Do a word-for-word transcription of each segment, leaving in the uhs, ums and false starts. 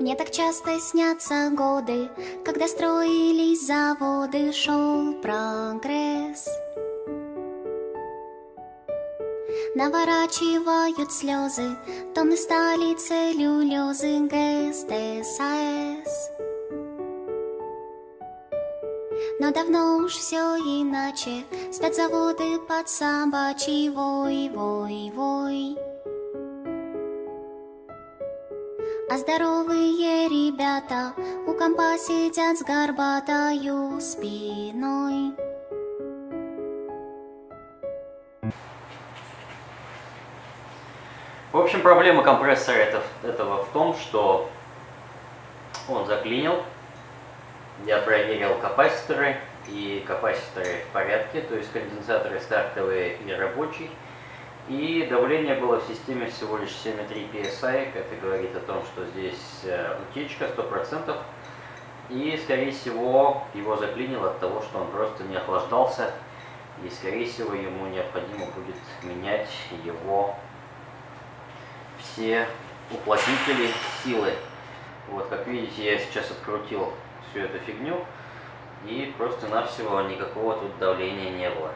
Мне так часто снятся годы, когда строились заводы, шел прогресс. Наворачивают слезы, тонны стали целлюлезы, ГСТ, САЭС. Но давно уж все иначе, спят заводы под собачий вой, вой, вой. А здоровые ребята у компа сидят с горбатою спиной. В общем, проблема компрессора это, этого в том, что он заклинил. Я проверил капаситоры, и капаситоры в порядке, то есть конденсаторы стартовые и рабочие. И давление было в системе всего лишь семь и три пи эс ай, это говорит о том, что здесь утечка сто процентов. И, скорее всего, его заклинило от того, что он просто не охлаждался. И, скорее всего, ему необходимо будет менять его все уплотнители силы. Вот, как видите, я сейчас открутил всю эту фигню, и просто-навсего никакого тут давления не было.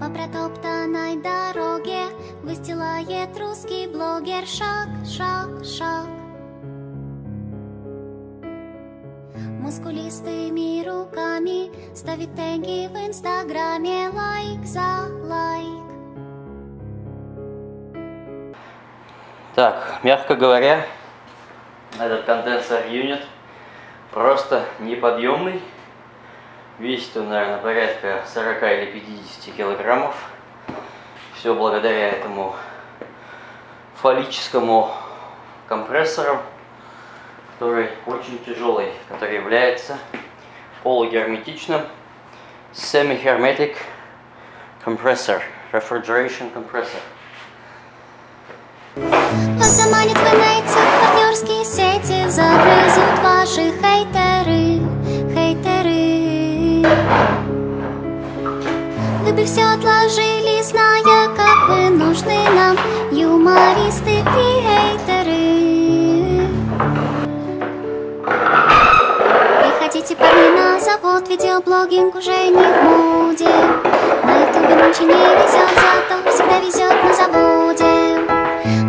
По протоптанной дороге выстилает русский блогер шаг, шаг, шаг. Мускулистыми руками ставит теги в инстаграме, лайк за лайк. Так, мягко говоря, этот конденсер-юнит просто неподъемный. Весит он, наверное, порядка сорока или пятидесяти килограммов. Все благодаря этому фаллическому компрессору, который очень тяжелый, который является полугерметичным. Semi-hermetic Compressor, Refrigeration Compressor. Вас заманит в инете партнерские сети, загрызут ваши хейтеры, хейтеры. Вы бы все отложили, зная, как вы нужны нам, юмористы, креаторы. Приходите, парни, на завод, видеоблогинг уже не в моде. На ютубе нынче не везет, зато всегда везет на заводе.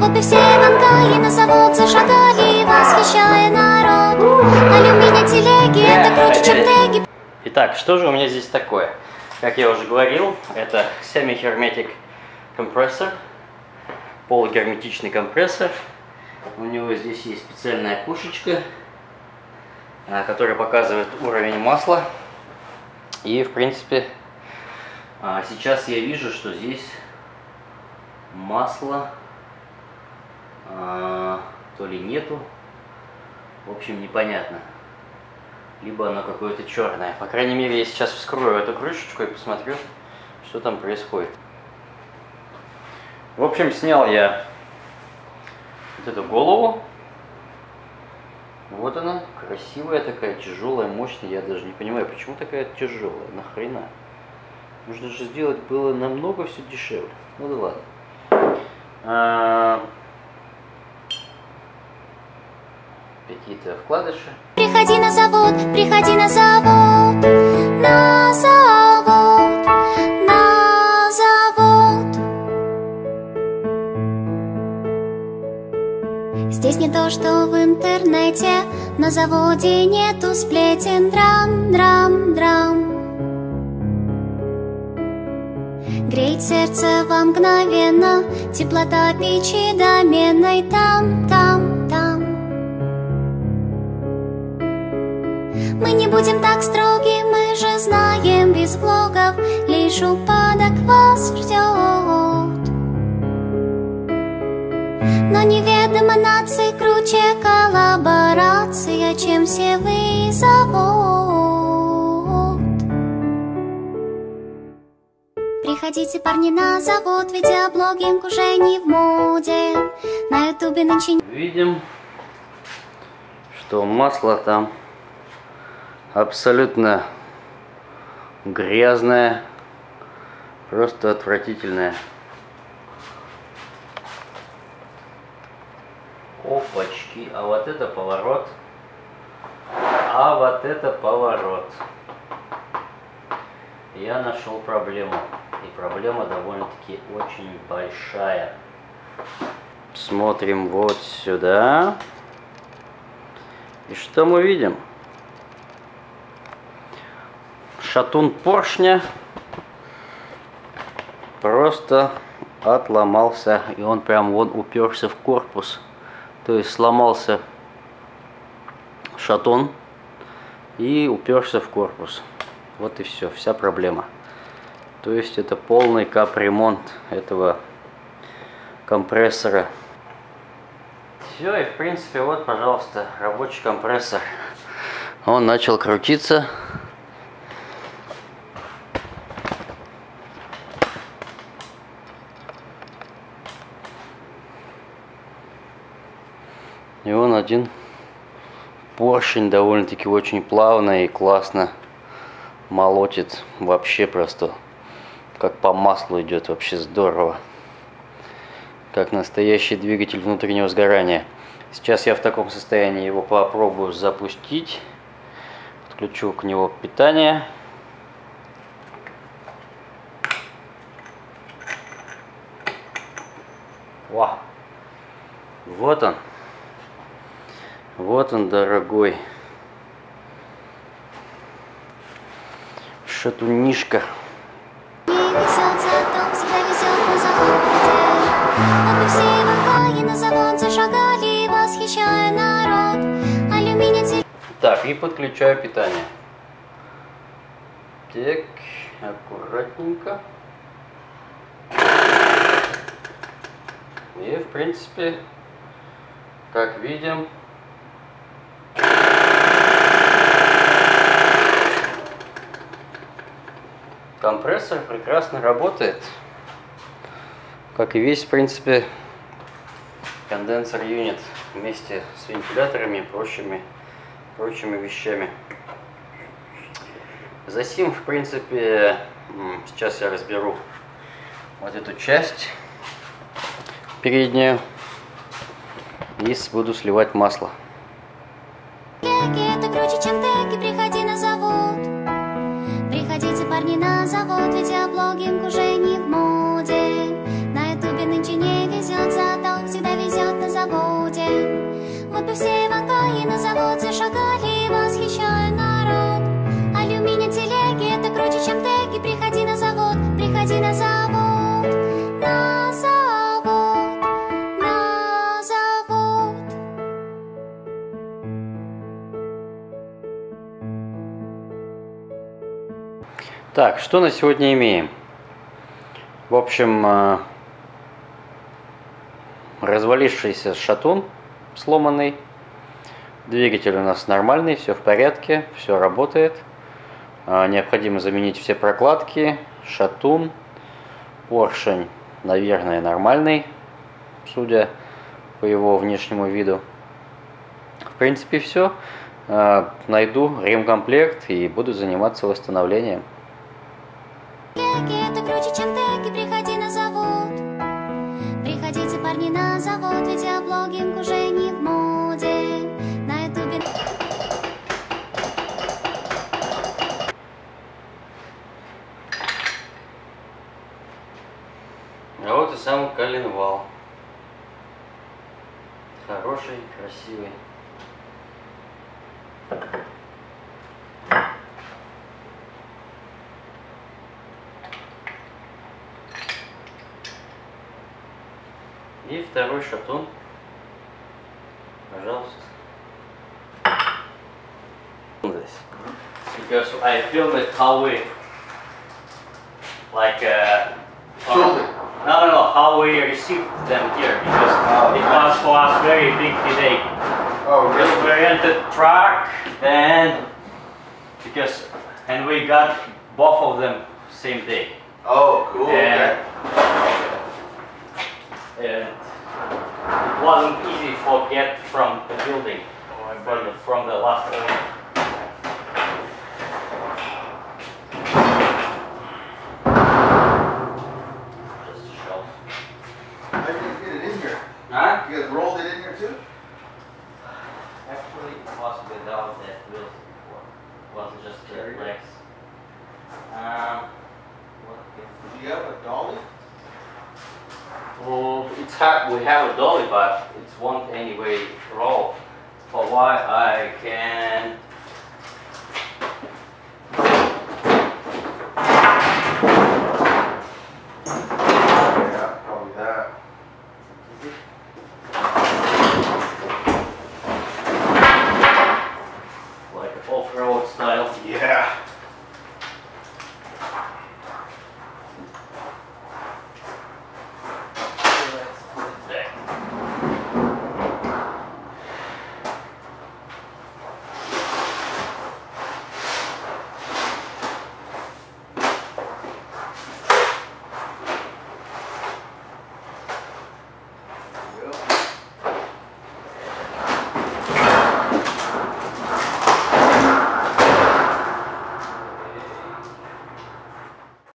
Вот бы все вангаи на завод зашагали, восхищая народ. Алюминия телеги, это круче, чем теги. Итак, что же у меня здесь такое? Как я уже говорил, это semi-hermetic compressor, полугерметичный компрессор. У него здесь есть специальная пушечка, которая показывает уровень масла. И, в принципе, сейчас я вижу, что здесь масло... то ли нету, в общем, непонятно, либо оно какое-то черное. По крайней мере, я сейчас вскрою эту крышечку и посмотрю, что там происходит. В общем, снял я вот эту голову. Вот она, красивая такая, тяжелая, мощная. Я даже не понимаю, почему такая тяжелая, нахрена? Нужно же сделать было намного все дешевле. Ну да ладно. А какие-то вкладыши. Приходи на завод, приходи на завод, на завод, на завод. Здесь не то, что в интернете, на заводе нету сплетен, драм, драм, драм. Греет сердце вам мгновенно, теплота печи доменной, там, там, там. Мы не будем так строги, мы же знаем, без влогов лишь упадок вас ждет. Но неведомо нации круче коллаборация, чем все вы завод. Приходите, парни, на завод, видеоблогинг уже не в моде. На ютубе нынче... Видим, что масло там абсолютно грязная, просто отвратительная. три, а вот это поворот, а вот это поворот. Я нашел проблему, и проблема довольно-таки очень большая. Смотрим вот сюда, и что мы видим? Шатун поршня просто отломался, и он прям вон уперся в корпус, то есть сломался шатун и уперся в корпус. Вот и все, вся проблема. То есть это полный капремонт этого компрессора. Все, и в принципе вот, пожалуйста, рабочий компрессор. Он начал крутиться. И он один поршень довольно-таки очень плавно и классно молотит, вообще просто как по маслу идет, вообще здорово, как настоящий двигатель внутреннего сгорания. Сейчас я в таком состоянии его попробую запустить, подключу к нему питание. О, вот он, вот он, дорогой шатунишка. Так, и подключаю питание. Так, аккуратненько. И, в принципе, как видим, компрессор прекрасно работает, как и весь, в принципе, конденсер юнит вместе с вентиляторами и прочими, прочими вещами. Затем, в принципе, сейчас я разберу вот эту часть переднюю и буду сливать масло. Завод, видеоблогинг уже не в моде. На ютубе нынче не везет, зато всегда везет на заводе. Вот бы все вагоны на заводе шагали, восхищая народ. Алюминий телеги, это круче, чем теги. Приходи на завод, приходи на завод. На завод, на завод. Так, что на сегодня имеем? В общем, развалившийся шатун сломанный, двигатель у нас нормальный, все в порядке, все работает. Необходимо заменить все прокладки, шатун, поршень, наверное, нормальный, судя по его внешнему виду. В принципе, все. Найду ремкомплект и буду заниматься восстановлением. Это круче, чем теги, приходи на завод. Приходите, парни, на завод, видеоблогинг уже не в моде. На ютубе... А вот и сам коленвал. Хороший, красивый. И второй шатун, пожалуйста. Because I feel the hallway, like uh, oh, no, no, how we received them here, because it was for us very big today. Oh, really? Because we rented truck and because and we got both of them same day. Oh, cool. And, okay. And it wasn't easy to get from the building, from the, from the last owner. Just a shelf. How did you get it in here? Huh? You guys rolled it in here too? possibly without that wheels before. It was just the legs. Um, what do you have a dolly? Well, it's hard. We have a dolly, but it won't anyway roll. For why I can